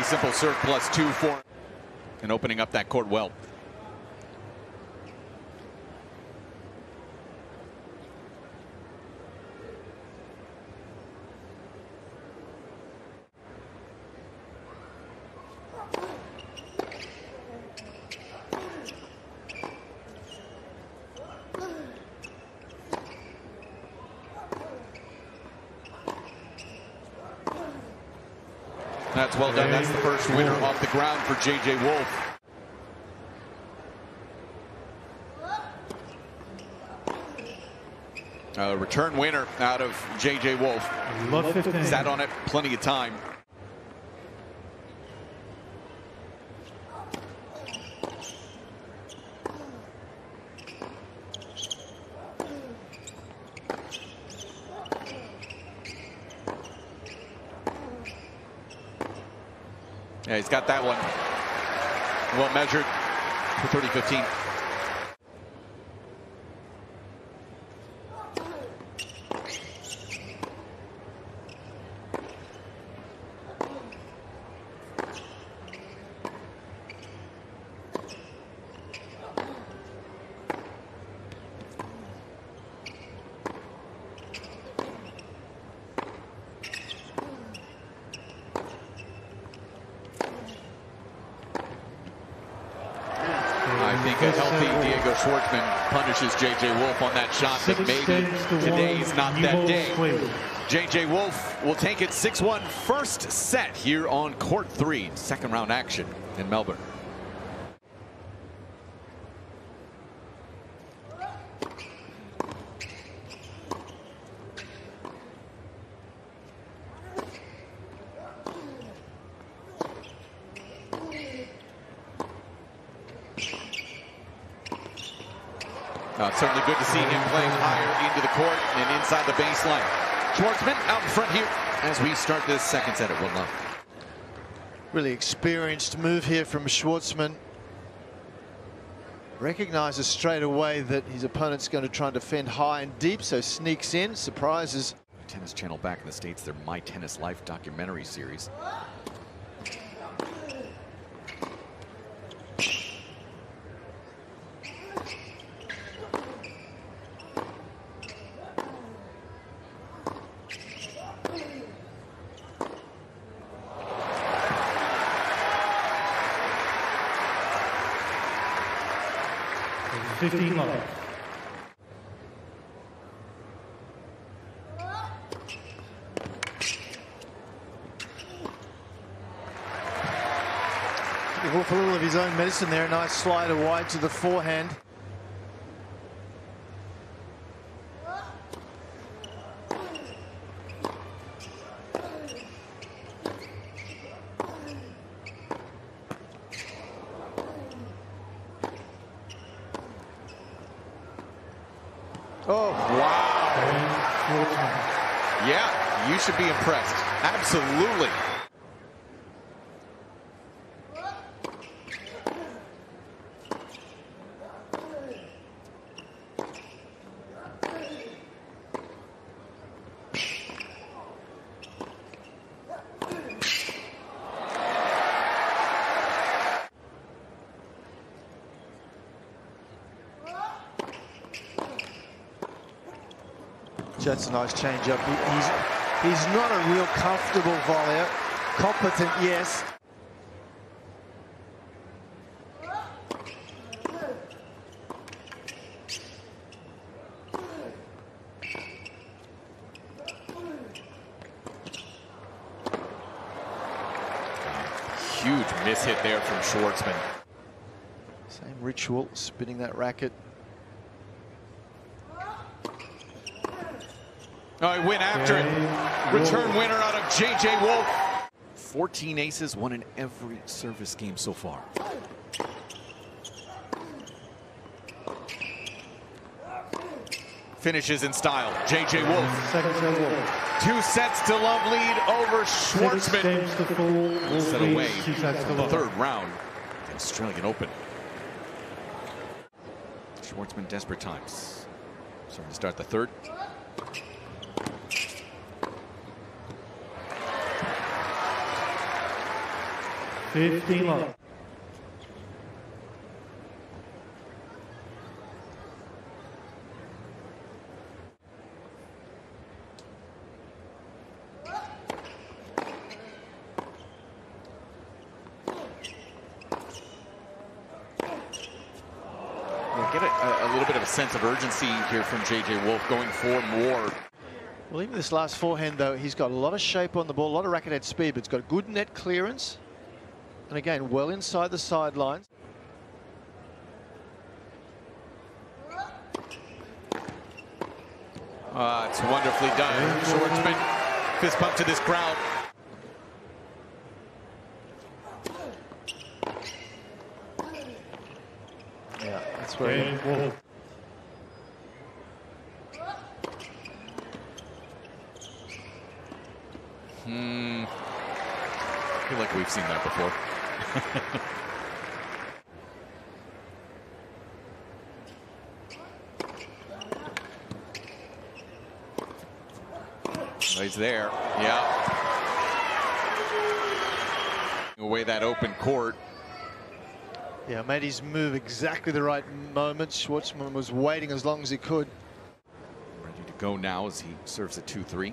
Pretty simple serve, plus 2-4. And opening up that court well. That's well done. That's the first winner off the ground for J.J. Wolf. A return winner out of J.J. Wolf. Sat on it plenty of time. Yeah, he's got that one. Well measured for 30-15. I think a healthy Diego Schwartzman punishes J.J. Wolf on that shot that maybe today's not that day. J.J. Wolf will take it 6-1 first set here on Court 3. Second round action in Melbourne. Certainly good to see him playing higher into the court and inside the baseline. Schwartzman out in front here as we start this second set at 1-0. Really experienced move here from Schwartzman. Recognizes straight away that his opponent's going to try and defend high and deep, so sneaks in, surprises. Tennis Channel back in the States, their My Tennis Life documentary series. Wolf a little of his own medicine there. Nice slider wide to the forehand. Oh, wow. Yeah, you should be impressed. Absolutely. That's a nice change-up. He's not a real comfortable volleyer. Competent, yes. Huge mishit there from Schwartzman. Same ritual, spinning that racket. Oh, he went after it. Return winner out of J.J. Wolf. 14 aces, won in every service game so far. Finishes in style. J.J. Wolf. Two sets to love lead over Schwartzman. Set away from the third round of the Australian Open. Schwartzman desperate times. Starting to start the third. 15 love. Get a little bit of a sense of urgency here from J.J. Wolf going for more. Well, even this last forehand, though, he's got a lot of shape on the ball, a lot of racket head speed, but it's got good net clearance. And again, well inside the sidelines. It's wonderfully done. Schwartzman, fist bump to this crowd. Yeah, that's where Wolf. I feel like we've seen that before. He's there. Yeah. Away that open court. Yeah, made his move exactly the right moment. Schwartzman was waiting as long as he could. Ready to go now as he serves a 2-3.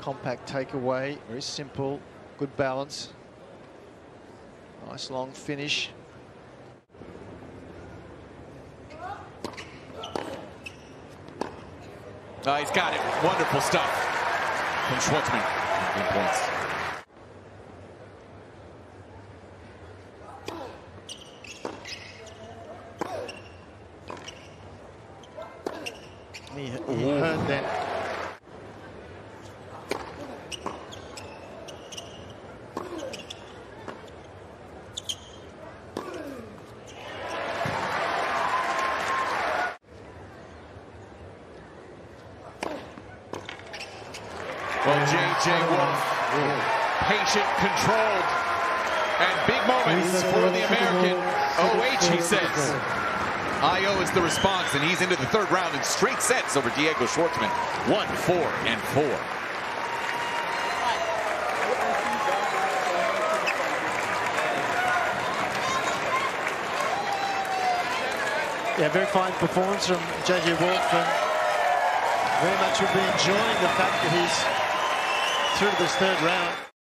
Compact takeaway, very simple, good balance. Nice long finish. He's got it. Wonderful stuff from Schwartzman. Good points. He heard that. Well, J.J. Wolf, patient, controlled, and big moments for the American. OH, he says. IO is the response, and he's into the third round in straight sets over Diego Schwartzman. 1-4 and 4. Yeah, very fine performance from J.J. Wolf, and very much will be enjoying the fact that he's through this third round.